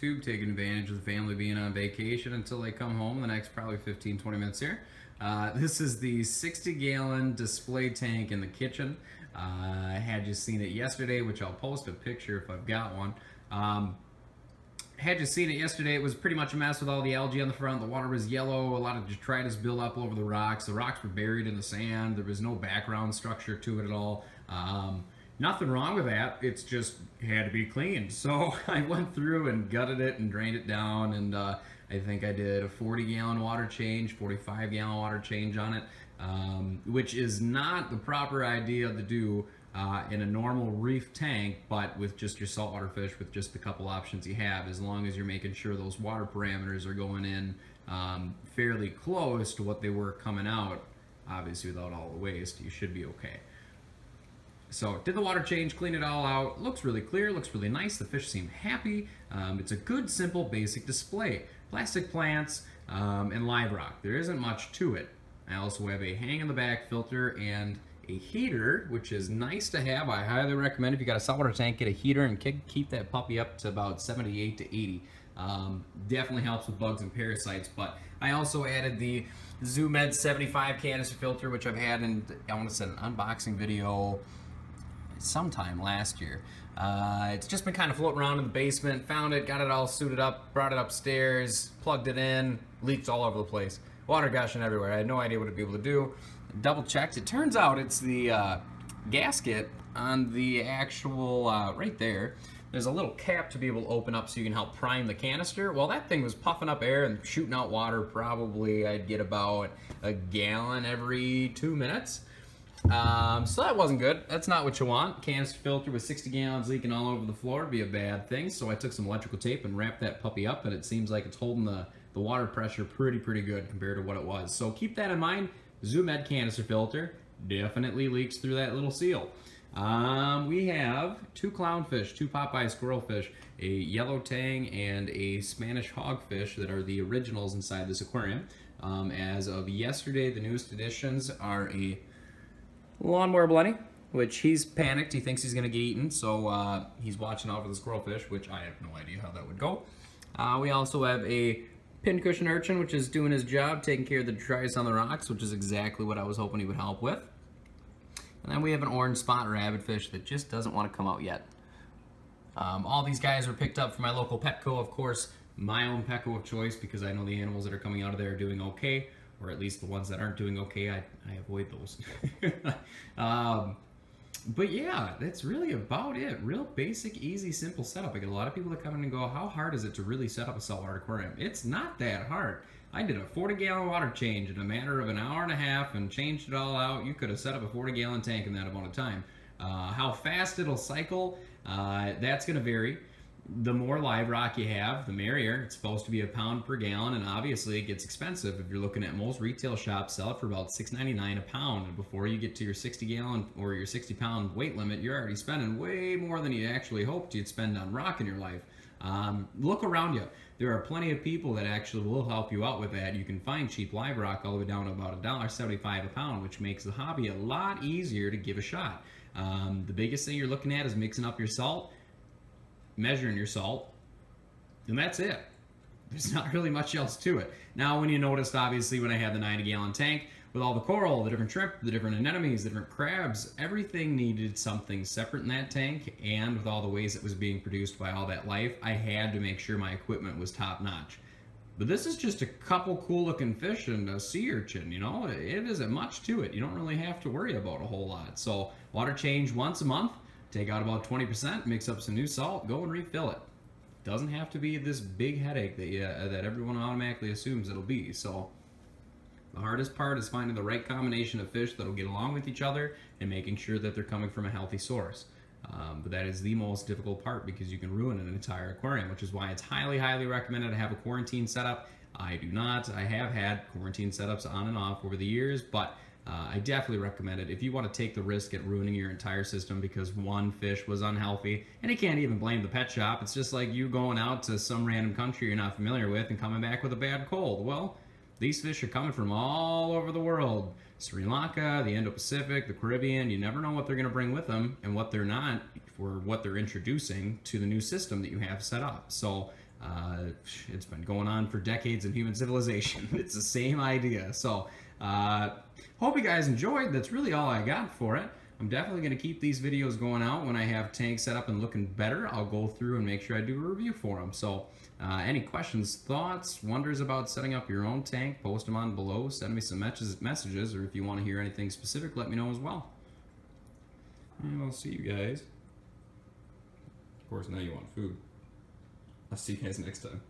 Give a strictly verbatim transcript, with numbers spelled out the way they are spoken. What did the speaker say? YouTube, taking advantage of the family being on vacation until they come home in the next probably fifteen, twenty minutes here. Uh, this is the sixty gallon display tank in the kitchen. Uh, had you seen it yesterday, which I'll post a picture if I've got one. Um, had you seen it yesterday, it was pretty much a mess with all the algae on the front. The water was yellow, a lot of detritus built up over the rocks. The rocks were buried in the sand. There was no background structure to it at all. Um, Nothing wrong with that, it's just had to be cleaned. So I went through and gutted it and drained it down, and uh, I think I did a forty gallon water change, forty-five gallon water change on it, um, which is not the proper idea to do uh, in a normal reef tank, but with just your saltwater fish, with just the couple options you have, as long as you're making sure those water parameters are going in um, fairly close to what they were coming out, obviously without all the waste, you should be okay. So did the water change, clean it all out, looks really clear, looks really nice, the fish seem happy. Um, it's a good, simple, basic display. Plastic plants um, and live rock, there isn't much to it. I also have a hang in the back filter and a heater, which is nice to have. I highly recommend if you got a saltwater tank, get a heater and keep that puppy up to about seventy-eight to eighty. Um, definitely helps with bugs and parasites, but I also added the Zoo Med seventy-five canister filter, which I've had in, I want to send an unboxing video sometime last year. Uh, it's just been kind of floating around in the basement, found it, got it all suited up, brought it upstairs, plugged it in, leaked all over the place. Water gushing everywhere. I had no idea what it'd be able to do. Double checked. It turns out it's the uh, gasket on the actual, uh, right there, there's a little cap to be able to open up so you can help prime the canister. Well, that thing was puffing up air and shooting out water. Probably I'd get about a gallon every two minutes. Um, so that wasn't good. That's not what you want. Canister filter with sixty gallons leaking all over the floor would be a bad thing. So I took some electrical tape and wrapped that puppy up, and it seems like it's holding the, the water pressure pretty, pretty good compared to what it was. So keep that in mind. Zoo Med canister filter definitely leaks through that little seal. Um, we have two clownfish, two Popeye squirrelfish, a yellow tang, and a Spanish hogfish that are the originals inside this aquarium. Um, as of yesterday, the newest additions are a Lawnmower Blenny, which he's panicked. He thinks he's going to get eaten, so uh, he's watching out for the squirrelfish, which I have no idea how that would go. Uh, we also have a pincushion urchin, which is doing his job, taking care of the detritus on the rocks, which is exactly what I was hoping he would help with. And then we have an orange spot rabbitfish that just doesn't want to come out yet. Um, all these guys were picked up from my local Petco, of course, my own Petco of choice, because I know the animals that are coming out of there are doing okay. Or at least the ones that aren't doing okay, I, I avoid those. um, but yeah, that's really about it. Real basic, easy, simple setup. I get a lot of people that come in and go, how hard is it to really set up a saltwater aquarium? It's not that hard. I did a forty gallon water change in a matter of an hour and a half and changed it all out. You could have set up a forty gallon tank in that amount of time. Uh, how fast it'll cycle, uh, that's gonna vary. The more live rock you have, the merrier. It's supposed to be a pound per gallon, and obviously it gets expensive. If you're looking at most retail shops, sell it for about six ninety-nine a pound, and before you get to your sixty gallon or your sixty pound weight limit, you're already spending way more than you actually hoped you'd spend on rock in your life. Um, look around you. There are plenty of people that actually will help you out with that. You can find cheap live rock all the way down to about a dollar seventy-five a pound, which makes the hobby a lot easier to give a shot. Um, the biggest thing you're looking at is mixing up your salt, measuring your salt, and that's it. There's not really much else to it. Now, when you noticed, obviously, when I had the ninety gallon tank, with all the coral, the different shrimp, the different anemones, the different crabs, everything needed something separate in that tank, and with all the waste that was being produced by all that life, I had to make sure my equipment was top-notch. But this is just a couple cool-looking fish and a sea urchin, you know? It isn't much to it. You don't really have to worry about a whole lot. So, water change once a month, take out about twenty percent, mix up some new salt, go and refill it. Doesn't have to be this big headache that you, uh, that everyone automatically assumes it'll be. So the hardest part is finding the right combination of fish that'll get along with each other and making sure that they're coming from a healthy source. Um, but that is the most difficult part, because you can ruin an entire aquarium, which is why it's highly, highly recommended to have a quarantine setup. I do not. I have had quarantine setups on and off over the years, but Uh, I definitely recommend it if you want to take the risk at ruining your entire system because one fish was unhealthy. And you can't even blame the pet shop. It's just like you going out to some random country you're not familiar with and coming back with a bad cold. Well, these fish are coming from all over the world. Sri Lanka, the Indo-Pacific, the Caribbean. You never know what they're going to bring with them and what they're not, or what they're introducing to the new system that you have set up. So Uh, it's been going on for decades in human civilization. It's the same idea. So uh, hope you guys enjoyed. That's really all I got for it. I'm definitely going to keep these videos going out. When I have tanks set up and looking better, I'll go through and make sure I do a review for them. So uh, any questions, thoughts, wonders about setting up your own tank, post them on below. Send me some messages, or if you want to hear anything specific, let me know as well. And I'll see you guys. Of course, now you want food. I'll see you guys next time.